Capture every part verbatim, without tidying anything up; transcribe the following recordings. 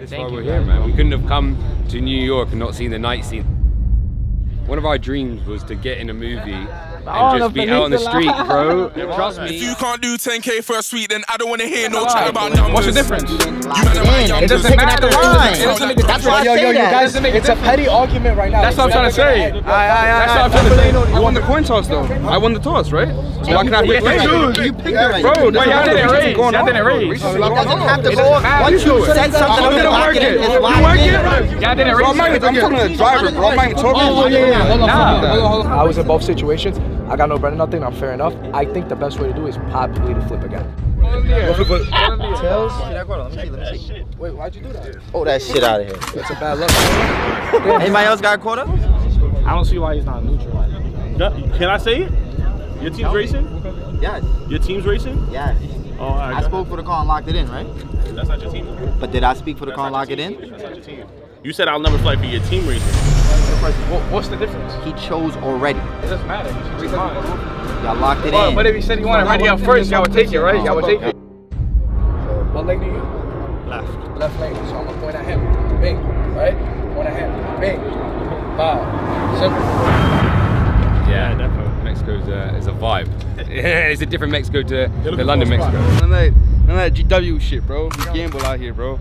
That's why we're here, man. We couldn't have come to New York and not seen the night scene. One of our dreams was to get in a movie and oh, just be out on the street, bro. Trust me. If you can't do ten K for a suite, then I don't want to hear no chat about numbers. What's the difference? It doesn't matter. That's why I yo, yo, yo, guys, it's a petty argument right now. That's what I'm trying to say. That's what I'm trying to say. I won the coin toss, though. I won the toss, right? So why can I pick late? You picked it, bro. Y'all didn't raise. Y'all didn't raise. It doesn't have to go on. Once you said something, I'm gonna work it. You work it? Y'all didn't raise. I'm talking to the driver, bro. I'm not even talking. Hold on, nah. hold on, hold on. I was in both situations. I got no bread or nothing. I'm fair enough. I think the best way to do it is probably to flip again. Tails? Wait, why'd you do that? Oh, that shit out of here. That's a bad luck. Anybody else got a quarter? I don't see why he's not neutral. Can I say it? Your team's racing? Yes. Your team's racing? Yes. Oh, all right, I spoke for the car and locked it in, right? That's not your team. But did I speak for the car and lock it in? That's not your team. You said I'll never fight for your team racing. What's the difference? He chose already. It doesn't matter. Y'all locked it well, in. But if he said he wanted ready up first, y'all would take it, right? Y'all would take it. What lane do you? Left. Left lane. So I'm gonna point at him. Bing. Right? Point at him. Bing. Bow. Simple. Yeah, definitely. Mexico's uh, is a vibe. It's a different Mexico to the London Mexico. None of that, none of that G W shit, bro. We gamble out here, bro.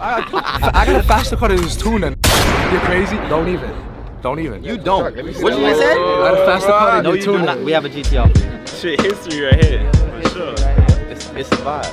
I got a faster car than this tune and you're crazy? Don't even. Don't even. You don't. What did you say? I got a faster car than this tune. No, we have a G T R. Shit, history right here. For sure. It's, it's a vibe.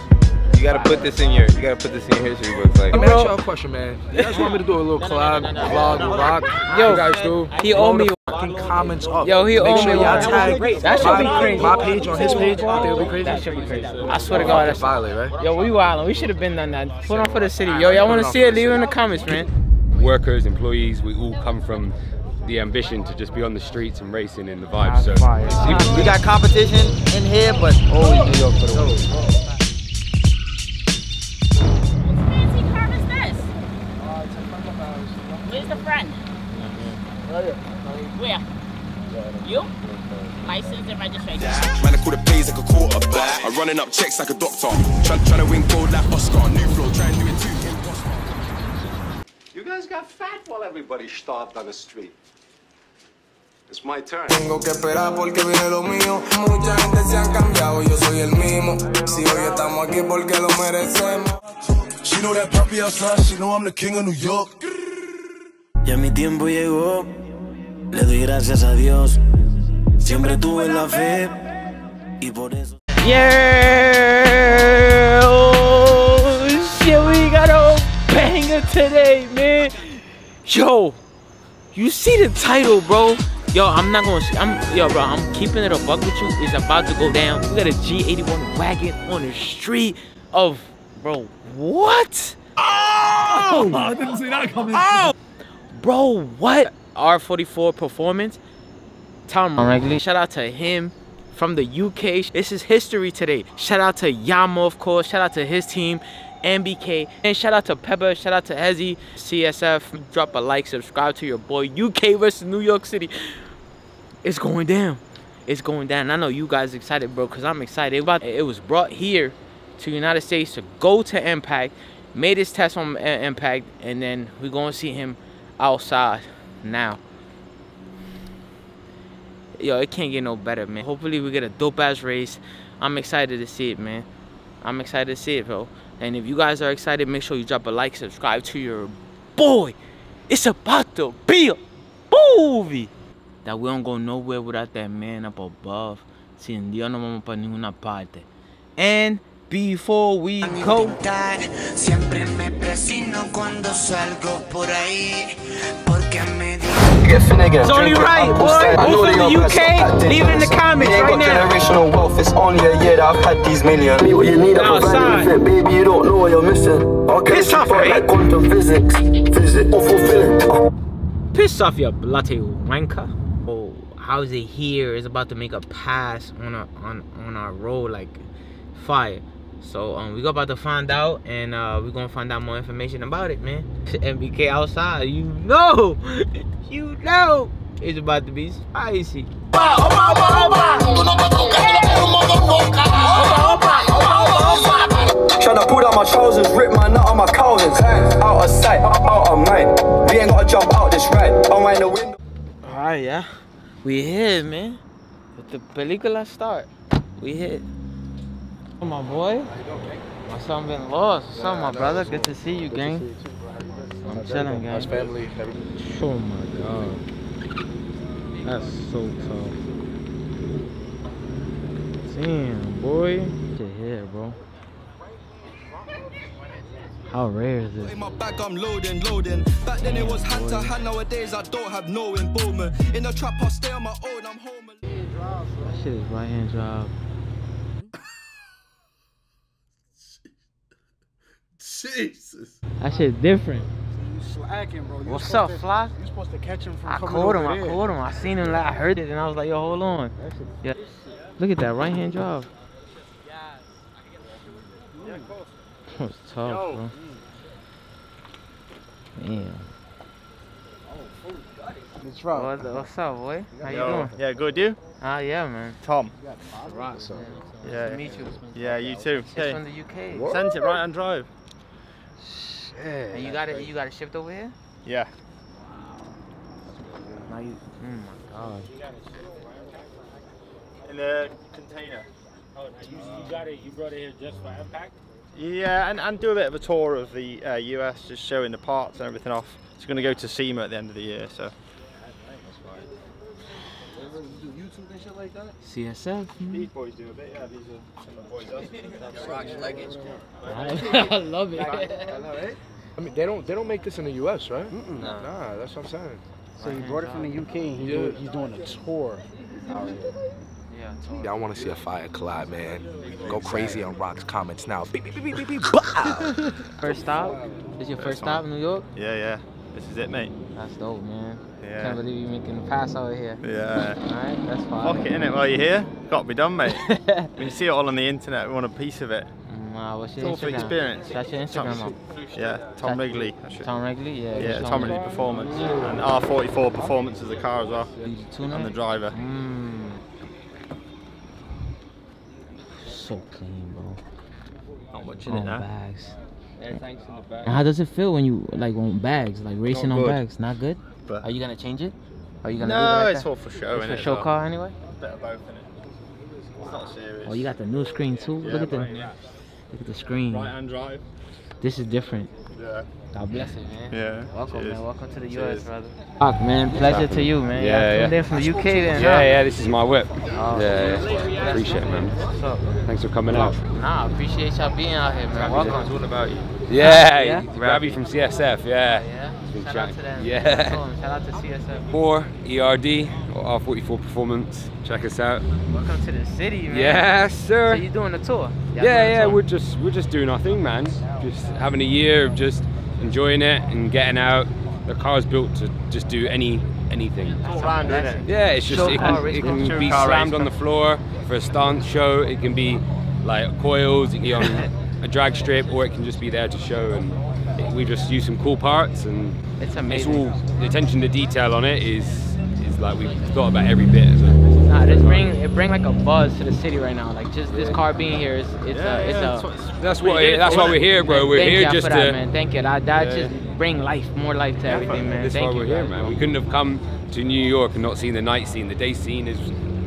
You gotta put this in your. You gotta put this in your history books. Like, I'm gonna ask y'all a question, man. You guys want me to do a little collab, vlog, rock? Yo, guys do. He owe me. Fucking comments up. Yo, he owe me. Y'all tag that should be crazy. My page on his page, they'll be crazy. That should be crazy. I swear to God, that's violent, right? Yo, we wildin'. We should have been done that. Put on for the city. Yo, y'all want to see it? Leave it in the comments, man. Workers, employees, we all come from the ambition to just be on the streets and racing in the vibe. So we got competition in here, but always New York for the win. Where's the friend? Right here. Where? You? License and registration. Man, I call the pays like a quarterback. I'm running up checks like a doctor. Trying trying to win gold like Oscar. New flow, trying to do it too. You guys got fat while everybody starved on the street. It's my turn. Tengo que esperar porque viene lo mío. Mucha gente se han cambiado. Yo soy el mismo. Si hoy estamos aquí porque lo merecemos. She know that puppy outside. She know I'm the king of New York. Ya mi tiempo llegó. Le doy gracias a Dios. Siempre tuve la fe y por eso. Yeah! Oh, shit, we got a banger today, man. Yo, you see the title, bro? Yo, I'm not gonna. I'm yo, bro. I'm keeping it a buck with you. It's about to go down. We got a G eighty-one wagon on the street of, bro. What? Oh! I didn't see that coming. Oh, bro, what? R forty-four Performance, Tom Wrigley, shout out to him from the U K. This is history today. Shout out to Yamo, of course, shout out to his team, M B K, and shout out to Pepper, shout out to Hezzy, C S F. Drop a like, subscribe to your boy. U K versus New York City. It's going down. It's going down. And I know you guys are excited, bro, because I'm excited. It was brought here to the United States to go to Impact, made his test on Impact, and then we're going to see him outside. Now, yo, it can't get no better, man. Hopefully we get a dope ass race. I'm excited to see it, man. I'm excited to see it, bro. And if you guys are excited, make sure you drop a like, subscribe to your boy. It's about to be a movie. That we don't go nowhere without that man up above. Sin Dios no vamos para ninguna parte. And before we go, siempre me presino cuando salgo por ahí. It's only right, boy. Move from the U K, leave it in the comments right now. Generational wealth, it's only a year that I've had these millions. What you need up a baby, you don't know what you're missing. Okay, piss off, right? I come to physics, physics, fulfilling. Piss off, you bloody wanker. Oh, how is it here? It's about to make a pass on our on on our road like fire. So um, we go about to find out, and uh, we're gonna find out more information about it, man. M B K outside, you know, you know, it's about to be spicy. Tryna pull down my trousers, rip my nut on my colors. Out of sight, out of mind. We ain't gotta jump out this ride. Unwind the window. Alright, yeah, we here, man. With the película start, we here. Oh, my boy, my son been lost. What's up, my brother? Good to see you, gang. I'm chilling, gang. Family. Oh my god, that's so tough. Damn, boy. Get here, bro. How rare is this? In my bag, I'm loading, loading. Back then it was hand to hand. Nowadays I don't have no involvement. In the trap, I stay on my own. I'm home. That shit is right hand drive. Jesus. That shit different. So you slacking, bro. You What's up, to, Fly? You supposed to catch him from I coming caught him, I there. caught him. I seen him, like, I heard it, and I was like, yo, hold on. Yeah. Look at that right-hand drive. Yeah, close. That was tough, yo, bro. Damn. What's up? What's up, boy? How you Yo. doing? Yeah, good, you? Ah, uh, yeah, man. Tom. Right, so. Yeah. Nice to meet you. Yeah, you too. It's okay. From the U K. What? Sent it right and drive. Shit. And you got it. You got it shipped over here? Yeah. Wow. You, oh my god. In the container. Oh, you, you got it. You brought it here just for Impact? Yeah, and and do a bit of a tour of the uh, U S, just showing the parts and everything off. It's going to go to SEMA at the end of the year, so. Like that? C S F. Mm-hmm. These boys do a bit, yeah. These are some of the boys. Us. I love it. I love it. I mean, they don't they don't make this in the U S, right? Mm-mm. No. Nah, that's what I'm saying. So you brought it from the U K. And he do, he's doing a tour. Out here. Yeah, tour. Yeah, I want to see a fire collab, man. Go crazy on Rock's comments now. Beep, beep, beep, beep, beep. First stop? This your first stop in New York? Yeah, yeah. This is it, mate. That's dope, man. Yeah. Can't believe you making a pass out here. Yeah. Alright, that's fine. Fuck it, innit, while you're here. Got to be done, mate. When you see it all on the internet, we want a piece of it. Wow, what's your it's Instagram? All for experience. That's your Instagram Tom, Yeah, Tom Wrigley. Tom Wrigley, yeah. Yeah, Tom Wrigley Performance. Yeah. And R forty-four Performance is the car as well. And the driver. Mm. So clean, bro. Not much in oh, it now. Bags. Everything's in the bag. How does it feel when you like on bags, like racing on bags? Not good. But are you gonna change it? Are you gonna? No, do it like it's that? all for show. It's for it, show though. car anyway. A bit of both in it. It's not serious. Oh, you got the new screen too. Yeah, look at the, right, yeah. look at the screen. Right hand drive. This is different. Yeah. God bless it, man. Yeah. Welcome, Cheers. man. Welcome to the Cheers. U S, brother. Fuck, man. Pleasure exactly. to you, man. Yeah, yeah. There from the U K, then. Yeah, huh? yeah. This is my whip. Oh, yeah, yeah. Appreciate it, man. What's up? Thanks for coming out. Nah, appreciate y'all being out here, man. Welcome. It's all about you. Yeah. yeah. Rabbi from C S F. Yeah. Yeah. Shout out to them. Yeah. Shout out to C S F. four E R D or R forty-four Performance. Check us out. Welcome to the city, man. Yes, sir. So you doing a tour? Yeah, yeah. Tour? We're just we're just doing our thing, man. Just having a year of just enjoying it and getting out. The car's built to just do any anything. It's around, isn't it? Yeah, it's just show it can, it can sure be slammed on the floor for a stance show. It can be like coils, it can be on a drag strip, or it can just be there to show. And we just use some cool parts, and it's amazing. It's all, the attention to detail on it is is like we've thought about every bit. As well. Nah, this bring it bring like a buzz to the city right now. Like just this car being here is it's yeah, a it's yeah, a. That's, that's what it, that's why we're here, bro. We're Thank here just for that, to. Man. Thank you. That, that yeah. just bring life, more life to yeah, everything, man. That's why we're here, man. We couldn't have come to New York and not seen the night scene. The day scene is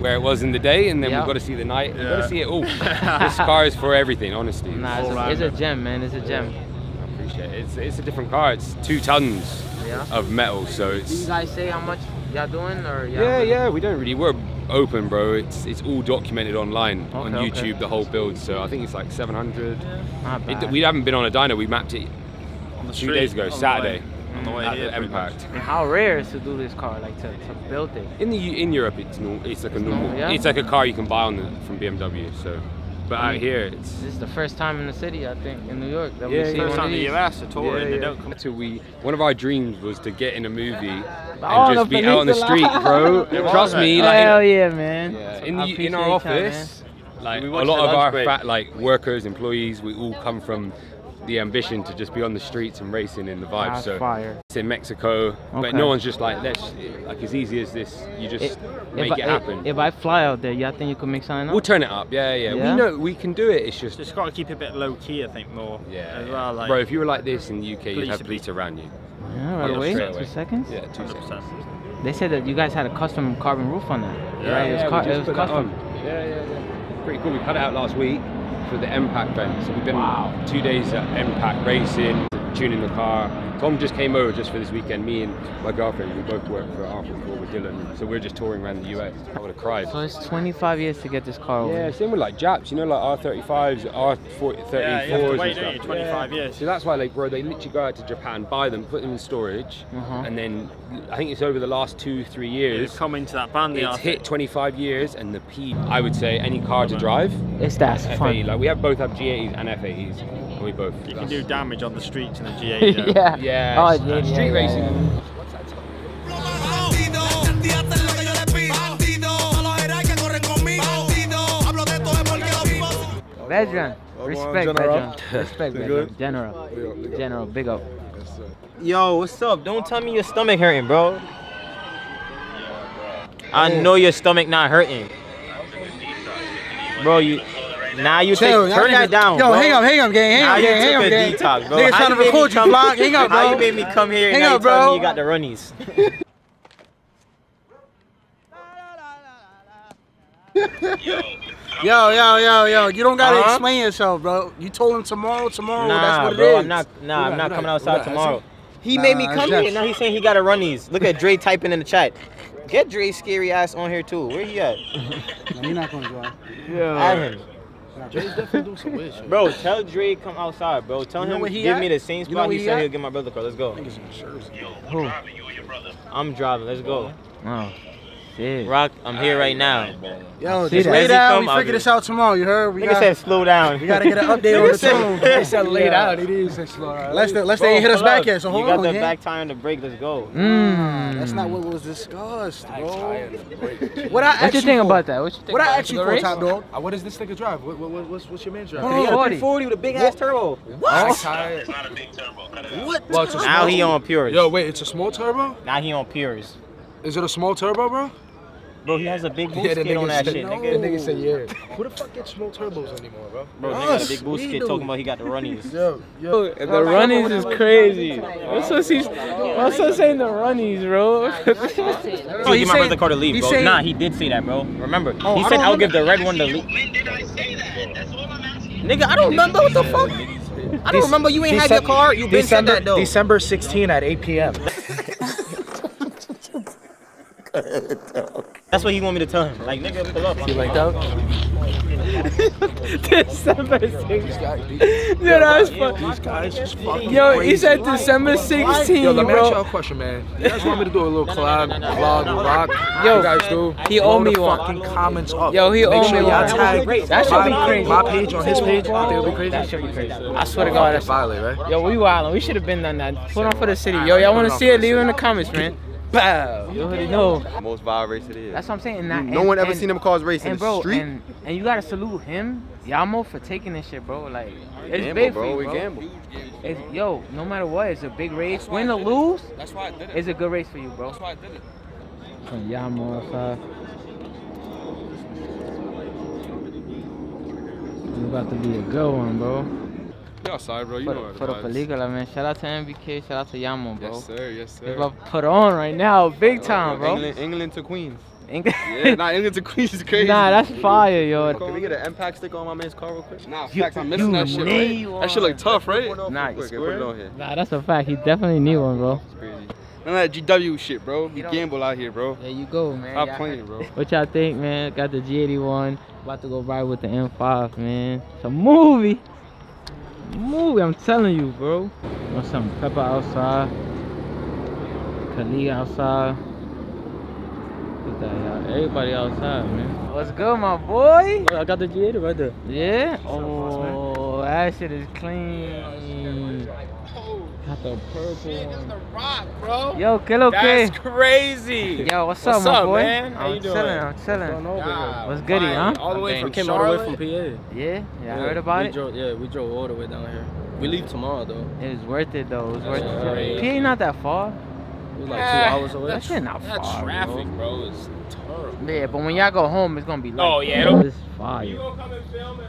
where it was in the day, and then yep. we've got to see the night. Yeah. We've got to see it all. This car is for everything, honestly. Nah, it's, a, it's a gem, man. It's a gem. I appreciate it. It's it's a different car. It's two tons yeah. of metal, so it's. Do you guys say how much y'all doing or? Yeah, yeah. We don't really. We're open, bro. It's it's all documented online okay, on YouTube, okay. the whole build. So I think it's like seven hundred. Yeah. It, we haven't been on a dyno. We mapped it on the street, two days ago, on Saturday, the on the way at here, the Impact. And how rare is to do this car, like to, to build it? In the in Europe, it's no, it's like a normal. Yeah. It's like a car you can buy on the, from B M W. So, but I mean, out here, it's this is the first time in the city, I think, in New York that yeah, we see one of these. First time in the U S at all, and they don't come. So we, one of our dreams was to get in a movie. And oh, just be out on the street, bro. Trust me. Like, hell yeah, man. Yeah. In, the, in our office, Like a lot of our fat, like workers, employees, we all come from the ambition to just be on the streets and racing in the vibe. That's so fire. It's in Mexico, okay. But no one's just like, let's like as easy as this. You just it, make it I, happen. If I fly out there, yeah, I think you could make something up. We'll turn it up. Yeah, yeah, yeah. We know we can do it. It's just just got to keep it a bit low key, I think, more. Yeah, as yeah. Well, like, bro, if you were like this in the U K, you'd have police around you. Yeah, right away. Two seconds. Yeah, two seconds. They said that you guys had a custom carbon roof on that. Yeah, right? yeah, it was, yeah, it was custom. Yeah, yeah, yeah. Pretty cool. We cut it out last week for the Impact event. So we've been wow. two days at Impact racing, tuning the car. Tom just came over just for this weekend. Me and my girlfriend, we both work for R forty-four with Dylan. So we're just touring around the U S. I would have cried. So it's twenty-five years to get this car over. Yeah, same with like Japs, you know, like R thirty-fives, R thirty-fours yeah, you have to wait, and stuff. twenty-five yeah. years. So that's why, like, bro, they literally go out to Japan, buy them, put them in storage, uh-huh. and then I think it's over the last two, three years. It's come into that band. It's R thirty. Hit twenty-five years, and the P. I would say any car to drive. It's that fun. Like we have both have G eighties and F eighties. We both. You can do damage on the streets in the G eighty. yeah. Yeah. Oh, yeah, yeah. Street yeah, racing. Yeah, yeah. What's that song? Legend. Respect, legend. Respect, legend. General. General, big up. Yo, what's up? Don't tell me your stomach hurting, bro. I know your stomach not hurting. Bro, you. Now you take, turn it got, down, Yo, bro. hang up, hang up, gang, hang now up, gang, hang up, gang. Detox, bro. Niggas trying to record you, vlog, hang up, bro. How you made me come here hang and up, now you, bro. Me you got the runnies. yo, yo, yo, yo, you don't gotta uh -huh. explain yourself, bro. You told him tomorrow, tomorrow, nah, that's what bro, it is. I'm not, nah, right, I'm not right, coming outside right, tomorrow. He nah, made me come here, now he's saying he gotta run these. Look at Dre typing in the chat. Get Dre's scary ass on here, too. Where he at? No, he's not gonna drive. Yeah. Dre's definitely doing some weird shit. Bro, tell Dre come outside, bro. Tell you know him give at? me the same spot you know he, he said at? he'll get my brother car. Let's go. Yo, I'm driving. Let's go. Oh, shit. Rock, I'm here right now. Yo, just lay down. We figure this out tomorrow. You heard? We gotta, said slow down. We gotta get an update on the tune. They said laid out. It is slow. Unless they, unless bro, they ain't hit us back yet. So hold on. You got on, the yeah. back tire on the brake. Let's go. Mm. That's not what was discussed, bro. What I what you think for? about that? What you think? What about I actually for, top dog? What does this nigga drive? What, what, what, what's, what's your man drive? Oh, three forty with a big what? ass turbo. What? It's not a big turbo. What? Well, now he on Pures. Yo, wait, it's a small turbo. Now he on Pures. Is it a small turbo, bro? Bro, he has a big boost yeah, kit on that said, shit, no. nigga. The nigga said, yeah. Who the fuck gets small turbos anymore, bro? Bro, nigga got a big boost kit talking about he got the runnies. Yo, yo. The runnies is crazy. What's up saying the runnies, bro? Bro, he gave my brother car to leave, bro. Nah, he did say that, bro. Remember, oh, he said I'll give the red one to leave. When did I say that? That's all I'm asking. Nigga, I don't remember what the fuck. I don't remember you ain't had your car. You been said that, though. December sixteenth at eight P M That's what he want me to tell him. Like, nigga, pull up. You like that? December sixteenth. Yo, that was fun. These guys just fucking Yo, crazy. He said December sixteenth, Yo, let me ask y'all a question, man. You guys want me to do a little collab, vlog, rock? Yo, you guys do? He owe me one. Fucking comments up. Yo, he owe me one. That should be crazy. My page on his page, I think it'll be crazy. That should be crazy. I swear to God, that's violent, right? Yo, we wildin'. We should have been done that. Put on for the city. Yo, y'all want to see it? Leave it in the comments, man. Bow. You already know. Most viral race it is. That's what I'm saying. Not, no and, one ever and, seen them cars race in the bro, street. And, and you gotta salute him, Yamo, for taking this shit, bro. Like, we it's gamble, big bro. for you, bro. We gamble. It's, yo, no matter what, it's a big race. Win or lose, it. That's why I did it. It's a good race for you, bro. That's why I did it. From Yamo, uh, it's about to be a good one, bro. Outside, bro. You put, know put up a legal, man. Shout out to M B K, shout out to Yamo, bro. Yes, sir. Yes, sir. It's about to put on right now, big time, bro. England, England to Queens. England. Yeah, nah, England to Queens is crazy. Nah, that's fire, yo. Can we get an Impact stick on my man's car real quick? Nah, facts. I'm missing that shit. Right? That shit look tough, right? Nah, quick, put it on here. Nah, that's a fact. He definitely need one, bro. It's crazy. None of that G W shit, bro. We gamble out here, bro. There you go, man. I'm playing, bro. What y'all think, man? Got the G eighty-one. About to go ride with the M five, man. It's a movie. Movie, I'm telling you, bro. Got some pepper outside, Kali outside. Look at that, everybody outside, man. What's good, my boy? I got the G eighty right there. Yeah? Oh, that shit is clean. Got the purple shit, that's the rock, bro. Yo, Kilo K. That's crazy. Yo, what's, what's up, my up, boy? Man? How I'm you doing? Chilling, I'm chilling. Nah, what's goody, huh? All the way from came all the way from P A. Yeah, yeah, yeah, I heard about we it. Drove, yeah, we drove all the way down here. We leave tomorrow though. It was worth it though. It was that's worth crazy. It. P A not that far. It was like yeah, two hours away. That shit not that far. That traffic, bro, bro is terrible. Yeah, but when y'all go home, it's gonna be like, oh yeah, it's fire. You gonna come and film it?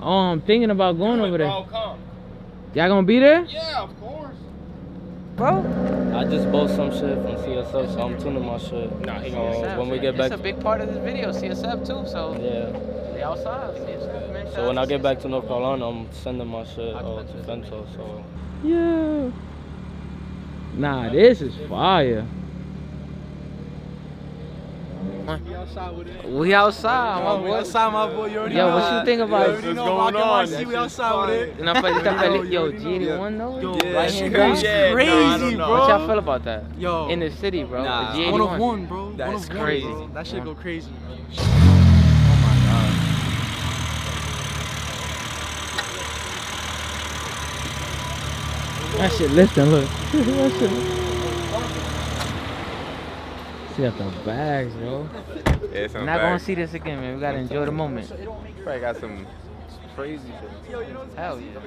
Oh, I'm thinking about going over there. Y'all gonna be there? Yeah, of course. Bro? I just bought some shit from C S F, so I'm tuning my shit. Nah, so C S F, when we get back, it's a big part of this video, C S F too, so. Yeah. They outside. C S F, so when I get back to North Carolina, I'm sending my shit uh, to Fento, so. Yeah. Nah, this is fire. We outside with it. We outside, my boy. We outside, my boy. You already yo, know. Yo, what you think about it? You know, going on. See, we outside with it. Yo, G eighty-one, though? Yo, that's yeah. Crazy, yeah. Crazy no, bro. What y'all feel about that? Yo. In the city, bro. Nah. G eighty-one. One of one, bro. That's one crazy. One, bro. That shit yeah. Go crazy, bro. Oh, my God. That shit lifting, look. That shit. See at the bags, bro. Yeah, I'm not gonna see this again, man. We gotta enjoy the moment. Probably got some crazy shit. Hell yeah.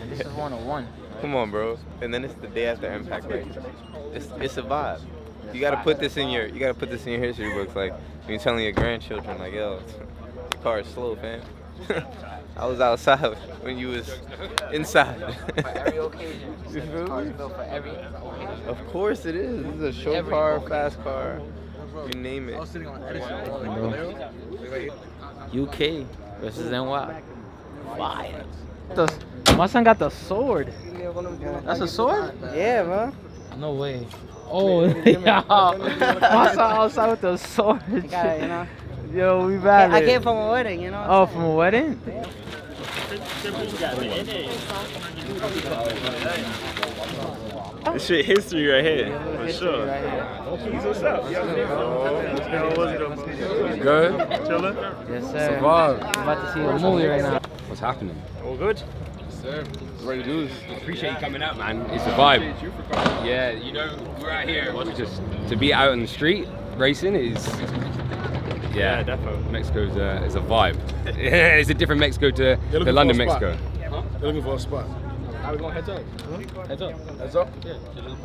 And this is one oh one. Right? Come on, bro. And then it's the day after Impact Day. It's it's a vibe. You gotta put this in your you gotta put this in your history books. Like when you're telling your grandchildren, like, yo, your car is slow, fam. I was outside when you was inside. For every occasion. You feel me? For every occasion. Of course it is. This is a short every car, occasion. Fast car. You name it. U K versus N Y. Fire. My son got the sword. That's a sword? Yeah, man. No way. Oh, yeah. My son outside with the sword. Got it, you know? Yo, we bad. I came from a wedding, you know. Oh, from a wedding? Yeah. This shit history right here, for sure. What's up? Good? Chillin'? Yes, sir. Survive. I'm about to see a movie right now. What's happening? All good? Yes, sir. Ready to do this. Appreciate you coming out, man. It's a vibe. Yeah, you know, we're out here. We just to be out on the street racing is. Yeah, yeah, definitely. Mexico's uh, is a vibe. It's a different Mexico to the London Mexico. Huh? They're looking for a spot. How we going? Heads up. Huh? Heads up. Heads up? Yeah.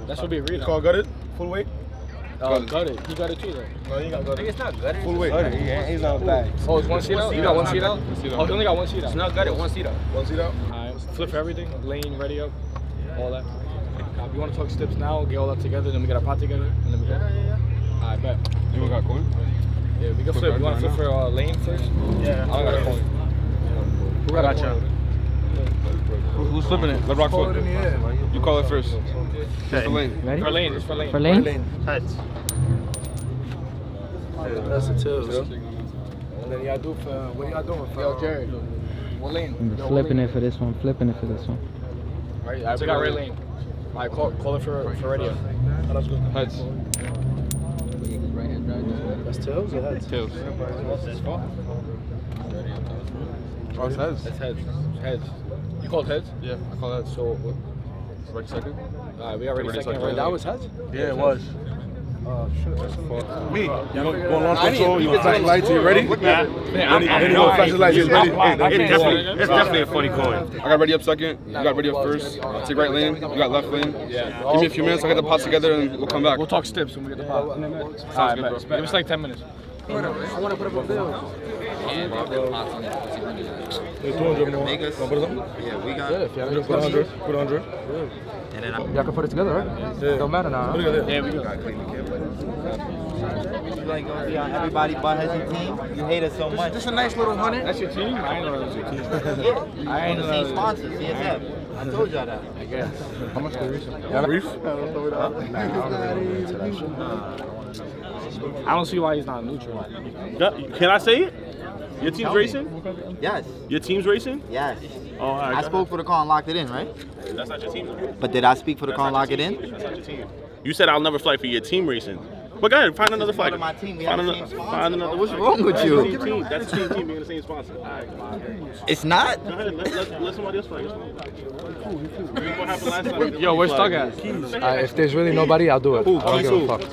That should be real. Carl got it? Full weight? Oh, um, got it. He got it too, though. No, he got gutted. It's not gutted. Full weight. Gutted. Yeah, he's not bad. Oh, it's one seat out? You got one seat out? Oh, he only got one seat out. It's not gutted. One seat out. One seat out? All right. Flip everything. Lane, ready up. All that. Uh, if you want to talk steps now, get all that together, then we get our pot together, and then we go. Yeah, yeah, yeah. All right, bet. You got cool? Yeah, we can flip. You want to flip for uh, lane first? Yeah. I got a coin. Who got gotcha. It? Who's flipping it? Let Rock flip. It you call it first. Okay. For lane. Ready? For lane. It's for lane. For lane? For lane. Heads. That's the two. And then y'all do for, what y'all doing for? Yo, Jerry. What lane? I'm flipping it for this one. Flipping it for this one. All right, I got red lane. All right, call, call it for, for radio. Heads. That's tails or heads? Tails. Oh, it's heads. It's heads. Heads. You called heads? Yeah, I call heads. So, what? Ready second? Alright, we got ready second. Right? That was heads? Yeah, it was. Oh, shit. Me. Going on control, you flashing lights, you ready? Yeah. Ready to go, flashing lights, you ready? It's definitely a funny coin. I got ready up second, you got ready up first. I'll take right lane, you got left lane. Yeah. Give me a few minutes, I'll get the pots together and we'll come back. We'll talk steps when we get the pot. Alright, bro. Give us like ten minutes. I want to put up a bill. Yeah, they're pots on two hundred. Yeah, we got it. Put one hundred. Put one hundred. Y'all can put it together, right? Yeah. It don't matter now. Huh? Yeah, we got clean the kid. You like gonna be on everybody but has your team? You hate us so much. This, this a nice little hundred. That's your team? I ain't know that's your team. Yeah. I ain't the same sponsor, C S F. I told y'all that. I guess. How much can we reach? Y'all reach? I don't see why he's not neutral. Can I say it? Your team's racing? Yes. Your team's racing? Yes. Oh, right, I spoke for the car and locked it in, right? That's not your team. But did I speak for the car and lock it in? That's not your team. You said I'll never fight for your team racing. But go ahead, find another flag. Find another. Find another. What's wrong with you? That's the same team being the same sponsor. It's not. Go ahead. Let somebody else flag. Yo, where's Thug at? If there's really nobody, I'll do it. I don't give a fuck.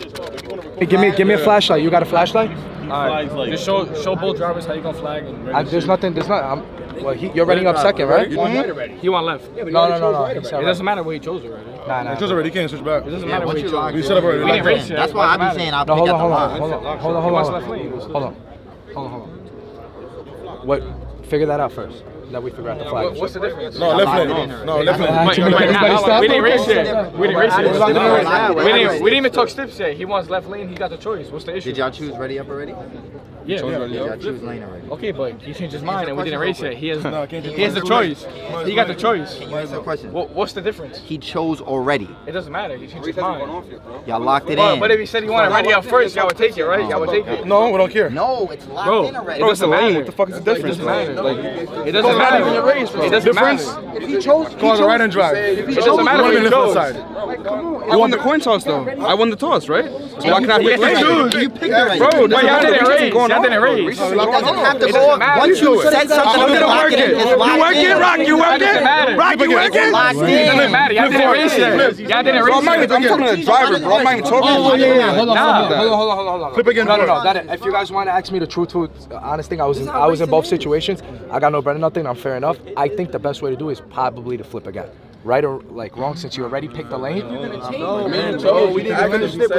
Hey, give me, give me a flashlight. You got a flashlight? Alright. Like, just show, show both drivers how you gonna flag. And I, there's nothing. There's not. I'm, well, he, you're running up second, right? You want right already. He want left. Yeah, no, no, no, no. Right. It doesn't matter where he chose already. Nah, nah. He chose already. He can't switch back. It doesn't yeah, matter what you chose. We set up already. We didn't race yet. That's why I be saying I'll no, pick up the line. Hold on, hold on, hold on, hold on, hold on, hold on, hold on. What? Figure that out first. That we figure out the flag. What's the difference? No, left lane. No, left lane. We didn't race yet. We didn't race yet. We didn't even talk steps yet. He wants left lane. He got the choice. What's the issue? Did y'all choose ready up already? Yeah. Y'all choose lane already. Okay, but he changed his mind and we didn't race yet. He has the choice. He got the choice. What's the difference? He chose already. It doesn't matter. He changed his mind. Y'all locked it in. But if he said he wanted ready up first, y'all would take it, right? Y'all would take it. No, we don't care. No, it's locked in already. Bro, it's a lane. What the fuck is the difference? It doesn't matter. It doesn't It doesn't matter. Race, it doesn't difference. matter. If he chose, he chose. Right and drive. It doesn't matter what he chose. Side. Like, come on. You won the coin toss though. I won the toss, right? So why can't I pick lane? You picked the right. Bro, y'all didn't race. Y'all didn't race. It doesn't have to go. Once you said something, you work it. You work it, Rock. You work it. Rock, you work it. It doesn't matter. Y'all didn't race it. Y'all didn't race it. I'm talking to the driver, bro. I'm not even talking. Oh yeah, yeah. Hold on, hold on, hold on, hold on. Flip again. No, no, no. If you guys want to ask me the truthful, honest thing, I was, I was in both situations. I got no bread and nothing. I'm fair enough. I think the best way to do is probably to flip again. Right or like wrong, since you already picked the lane. No, man, no, we didn't finish it. We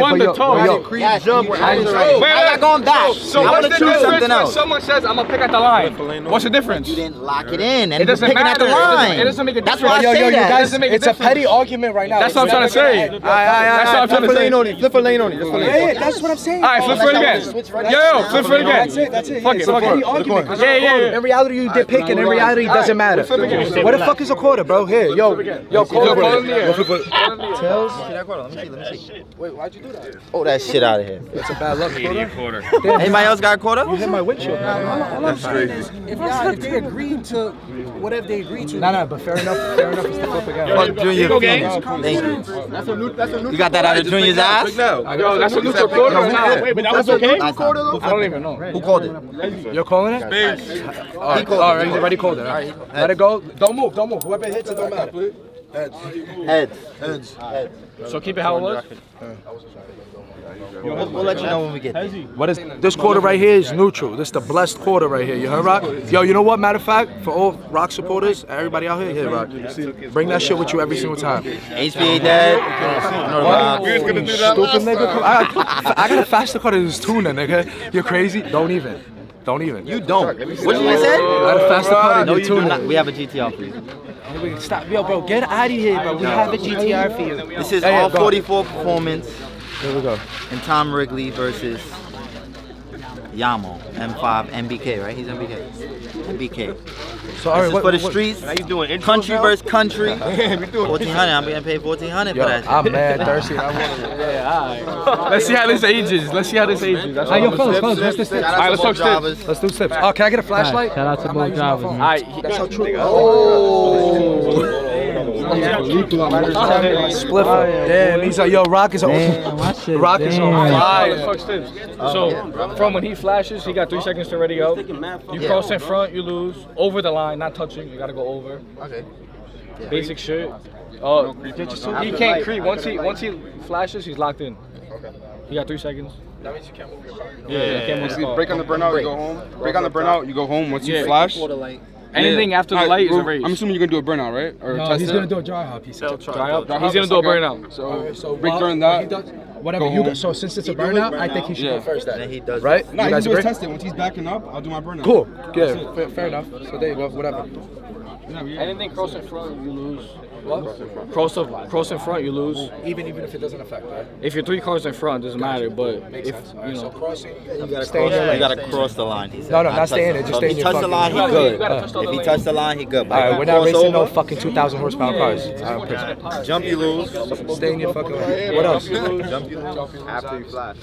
won the toss. We didn't jump. I'm not going back. So I want to choose something else. Someone says I'm gonna pick at the line. What's the difference? You didn't lock it in, and it doesn't matter. At the line. It doesn't make a difference. That's why I say that. It's a petty argument right now. That's what I'm trying to say. That's what I'm trying to say. Flip a lane on it. Yeah, that's what I'm saying. All right, flip for it again. Yo, flip for it again. That's it. That's it. Fuck it. It's a petty argument. Yeah, yeah. In reality, you did pick, and in reality, it doesn't matter. What the fuck is a quarter, bro? Here, yo, yo, quarter. Tails? Let me see, let me see. Wait, why'd you do that? Oh, that shit out of here. That's a bad luck quarter. Anybody else got a quarter? You hit my windshield. That's crazy. If they agreed to whatever they agreed to. Nah, nah, but fair enough. Fair enough is to flip again. Fuck Junior. Thank you. You got that out of Junior's ass? Yo, that's a neutral quarter. Wait, but that was okay? I don't even know. Who called it? You're calling it? All right, everybody called it. All right, let it go. Don't move. Don't move. Whoever hits it don't matter. Heads. Heads. Heads. Heads. So keep it how it was? We'll, we'll let you know when we get there. What is, this quarter right here is neutral. This is the blessed quarter right here. You heard, Rock? Yo, you know what? Matter of fact, for all Rock supporters, everybody out here, here, Rock. Bring that shit with you every single time. H B A dad. Stupid nigga. I, I got a faster car than this tuna, nigga. You're crazy? Don't even. Don't even. You don't. What you just said? I got a faster car than you tuna. We have a G T R for you. Stop, yo, bro, get out of here, bro. We have a G T R for you. This is R forty-four performance. Here we go. And Tom Wrigley versus Yamo, M five, M B K, right? He's M B K. M B K. So, all right, this is for the streets. How you doing? Country versus country. fourteen hundred. I'm gonna pay fourteen hundred for that. I'm mad, thirsty. Yeah, all right. Let's see how this ages. Let's see how this ages. All right, yo, fellas, fellas, what's the steps? All right, let's talk steps. Let's do steps. Oh, can I get a flashlight? Shout out to both drivers. All right, that's how true. Oh. Spliff. Damn, he's like, yo, Rock is on. Rock is on. Alright, fuck steps. So from when he flashes, he got three seconds to ready out. You cross in front, you lose. Over the line, not touching. You gotta go over. Okay. Basic shit. Oh, he can't creep. Once he once he flashes, he's locked in. Okay. You got three seconds. That means you can't move your car. Yeah, you can't move. Break on the burnout, you go home. Break on the burnout, you go home. Once you flash. Anything yeah. after the right, light is a race. I'm assuming you're going to do a burnout, right? Or no, test he's going to do a dry hop. He said. Dry, dry up. He's going to do a burnout. So, right, so break during that, does, whatever you do. So since it's a burnout, burnout, I think he should yeah. go first. Then he does. Right? No, you guys do his test it. Once he's backing up, I'll do my burnout. Cool. Yeah. Fair, fair enough. So there you go. Whatever. Anything cross in front, you lose. What? Cross, up, cross in front, you lose. Even even if it doesn't affect, right? If you're three cars in front, it doesn't matter, but if, you know. So crossing, you gotta stay in the lane. You gotta cross the line. No, no, not stay in it, just stay in your fucking lane. If he touched the line, he good. If he touched the line, he good. Alright, we're not racing no fucking two thousand horsepower cars. Jump, you lose. Stay in your fucking lane. What else? Jump, you lose. After you flash.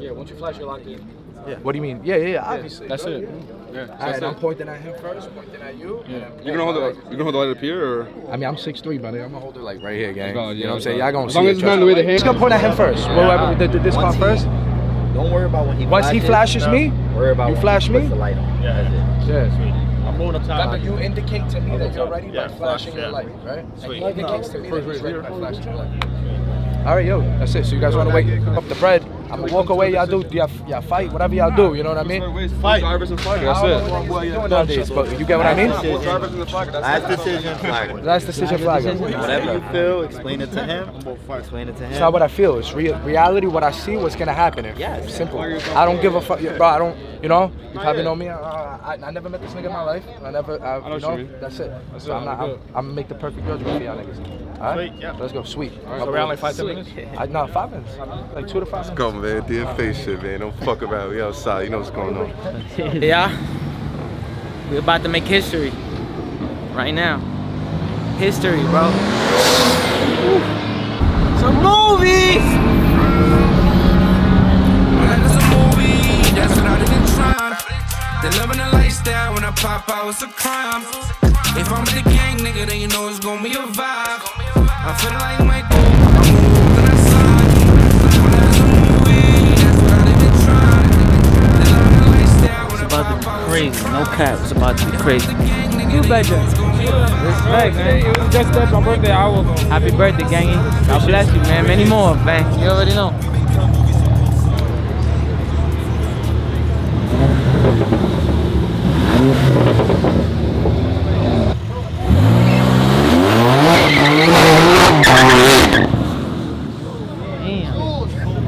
Yeah, once you flash, you're locked in. Yeah. What do you mean? Yeah, yeah, yeah, obviously. That's it. Yeah. All right, I'm pointing at him first, pointing at you. Yeah. You gonna hold the, you gonna hold the light up here, or? I mean, I'm six three, buddy. I'm gonna hold it like right here, gang. You know what I'm saying? Y'all gonna see it. As long as it's not the way the hand. Just gonna point at him first. Whoever did this part first. Don't worry about when he. Once he flashes me, worry about you flash me. The light on. Yeah. Yeah. I'm moving up top. You indicate to me that you're ready by flashing your light, right? Sweet. He indicates to me that he's ready by flashing your light. All right, yo, that's it. So you guys wanna wake up the bread? I'm gonna walk away, y'all do, y'all fight, whatever y'all do, you know what I mean? Fight. Drivers and flaggers, that's it. Nowadays, but you get what I mean? Drivers and flaggers. Last decision, flagger. Last decision, flagger. Whatever you feel, explain it to him. Explain it to him. It's not what I feel. It's real reality, what I see, what's gonna happen. It's simple. I don't give a fuck, bro. I don't, you know, you probably know me. I, I, I never met this nigga in my life. I never, I, you know, that's it. So I'm not, I'm, I'm gonna make the perfect judgment for y'all niggas. All right? Sweet, yeah. Let's go, sweet. All right, so around like five, ten minutes? I, no, five minutes. Like two to five minutes. Let's go, man. D F A shit, man. Don't fuck about it. We outside. You know what's going on. Yeah. We're about to make history. Right now. History, bro. Ooh. Some movies! They're loving the lifestyle, when I pop out, it's a crime. If I'm with the gang, nigga, then you know it's gonna be a vibe. I feel like Michael, I'm moving outside. When there's a movie, that's what I've been trying. They're loving the lifestyle, when I pop out, it's a crime. It's about to be crazy, no cap, it's about to be crazy. You better. Respect, man. It was just that my birthday hour. Happy birthday, gangy. God bless you, man. Many more, man. You already know. Damn.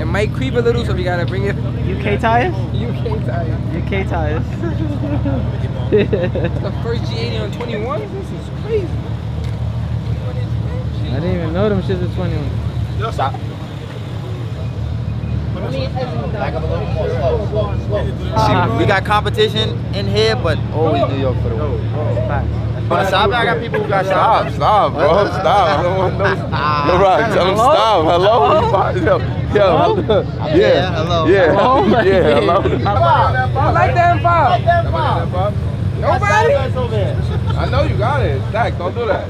It might creep a little, so we gotta bring it. U K tires? U K tires. U K tires. That's the first G eighty on twenty-one? This is crazy. I didn't even know them shits were twenty-one. No, stop. Back up a little more, slow, slow, slow. Uh, we got competition in here, but always New York for the win. On the side, I got people who got shots. Stop, stop, bro, stop. I don't want no, no rock. Tell them stop. Hello? Hello? Yo, yo, hello. Yeah, hello. Yeah, hello. Yeah, hello. I like that M five. Nobody? I know you got it. Zach, don't do that.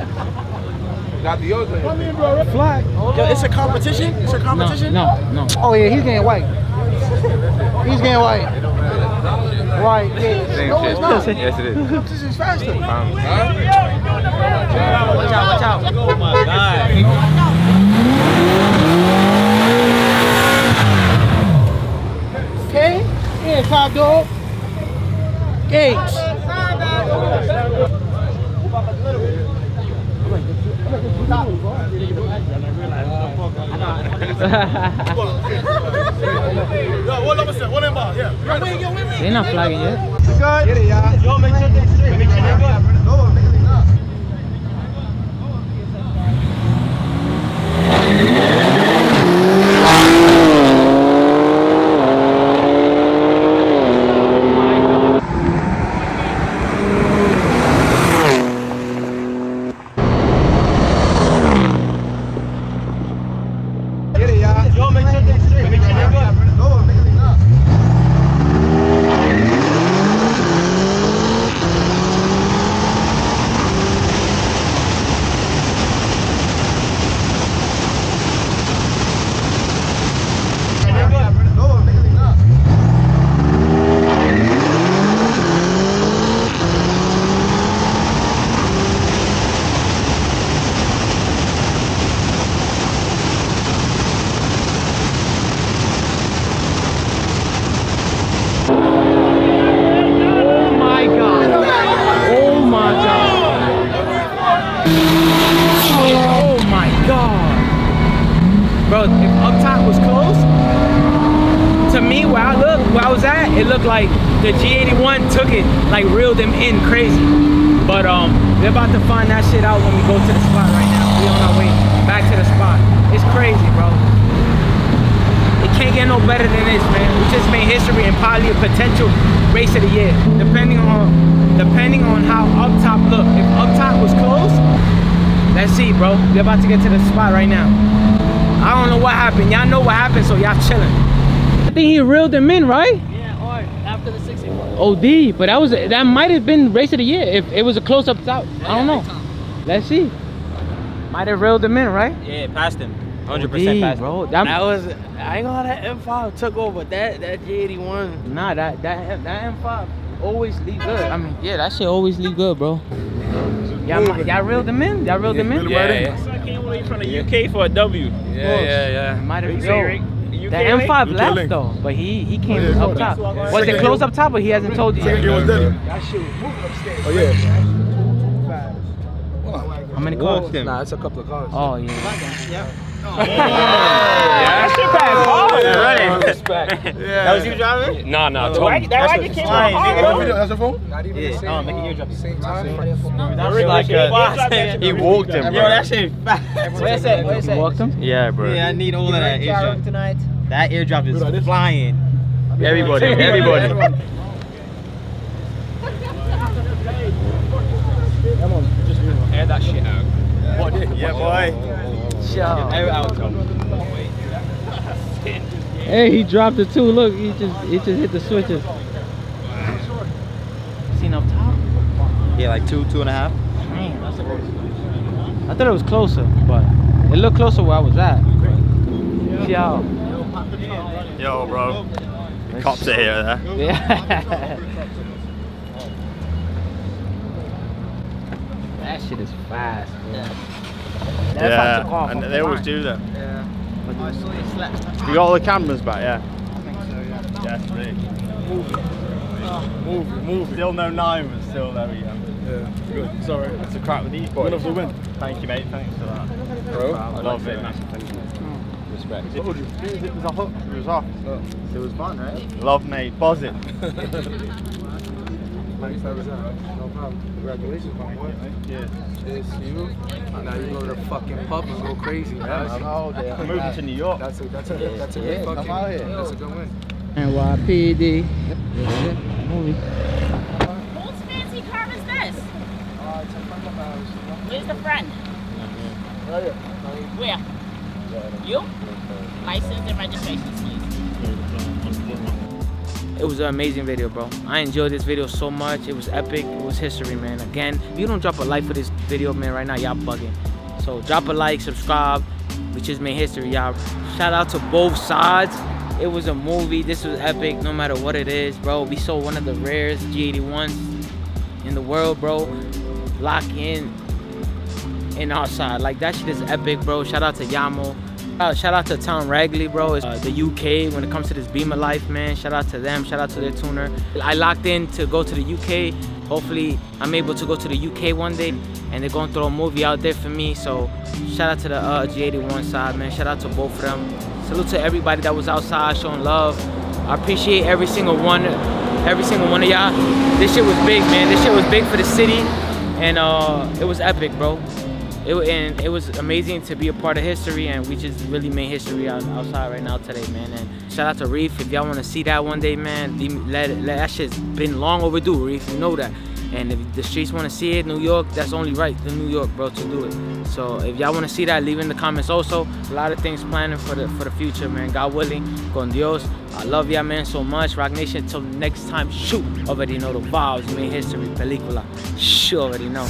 Got the other. Come in, bro. Flag. Yo, it's a competition. It's a competition. No, no, no. Oh yeah, he's getting white. He's getting white. White. Yeah. No, it's not. Yes, it is. Competition is faster. Watch out! Watch out! Oh my God. Okay. Yeah, top dog. Gates. They're not flagging yet. Like the G eighty-one took it, like reeled them in crazy. But um, they're about to find that shit out when we go to the spot right now. We on our way back to the spot. It's crazy, bro. It can't get no better than this, man. We just made history and probably a potential race of the year. Depending on, depending on how up top look. If up top was close, let's see, bro. We're about to get to the spot right now. I don't know what happened. Y'all know what happened, so y'all chilling. I think he reeled them in, right? O D, but that was that might have been race of the year if it was a close up top. I don't know. Let's see. Might have reeled him in, right? Yeah, passed him. one hundred percent passed, bro. That, that was. I ain't gonna lie, that M five took over. That that G eighty-one. Nah, that that that M five always leave good. I mean, yeah, that shit always leave good, bro. Y'all reeled him in. Y'all reeled him in. Yeah, yeah. I came away from the U K for a W. Yeah, yeah, yeah. Might have been. The M five left though, but he he came oh, yeah, up top. Yeah. Was it close up top, but he hasn't told you yet? That shit was moving upstairs. Oh yeah. How many cars? Nah, it's a couple of cars. Oh yeah. Yeah. Oh, yeah. Yeah. That shit passed hard. Yeah. Right. Yeah. That was you driving? Nah, nah. That wagon came on hard. That's your phone? Not even the same. No, making you drop the same time. That shit like a. He walked him, bro. Yo, that shit fast. What is that? What is that? You walked him? Yeah, bro. Yeah, I need all of that. Driving tonight. That airdrop is Bro, flying. Everybody, everybody. Come on, just air that shit out. Yeah, yeah boy. Shout. Air out, Tom. Hey, he dropped it too. Look, he just he just hit the switches. Seen up top? Yeah, like two, two and a half. Man, that's close. I thought it was closer, but it looked closer where I was at. Shout. Yo, bro. The cops are here, there. Huh? Yeah. That shit is fast, man. Yeah. That's yeah. Like off and they the always line. Do that. Yeah. You got all the cameras back, yeah? I think so, yeah. Yeah, it's big. Move it. Move it, move it. Still no nine, but still there we go. Yeah. Good. Sorry. That's a crap with these boys. Win of the win. Thank you, mate. Thanks for that. Bro, I love it, man. Respect. It was a hook. It was off. So it was fun, right? Love, mate. Buzz it. No problem. Congratulations, my boy. Yeah. It's you. Now you go to the fucking pub and go crazy. I'm moving to New York. That's a that's a that's a good fucking. That's a good win. N Y P D. Yep. Whose fancy car is this? Uh, it's a friend of ours. Where's the friend? Right here. Where? You? License and registration, please. It was an amazing video, bro. I enjoyed this video so much. It was epic. It was history, man. Again, if you don't drop a like for this video, man, right now, y'all bugging. So drop a like, subscribe. We just made history, y'all. Shout out to both sides. It was a movie. This was epic, no matter what it is, bro. We sold one of the rarest G eighty-ones in the world, bro. Lock in. And outside, like that shit is epic, bro. Shout out to Yamo, uh, shout out to Tom Wrigley, bro. It's, uh, the U K when it comes to this beam of life, man. Shout out to them, shout out to their tuner. I locked in to go to the U K. Hopefully, I'm able to go to the U K one day, and they're gonna throw a movie out there for me. So, shout out to the uh, G eighty-one side, man. Shout out to both of them. Salute to everybody that was outside showing love. I appreciate every single one, every single one of y'all. This shit was big, man. This shit was big for the city, and uh, it was epic, bro. It, and it was amazing to be a part of history, and we just really made history out, outside right now today, man. And shout out to Reef. If y'all want to see that one day, man, let, let, that shit's been long overdue, Reef. You know that. And if the streets want to see it, New York, that's only right to New York, bro, to do it. So if y'all want to see that, leave it in the comments also. A lot of things planning for the, for the future, man. God willing, con Dios. I love y'all, man, so much. Rock Nation, until next time, shoot. Already know the vibes. Made history, película. Sure, already know.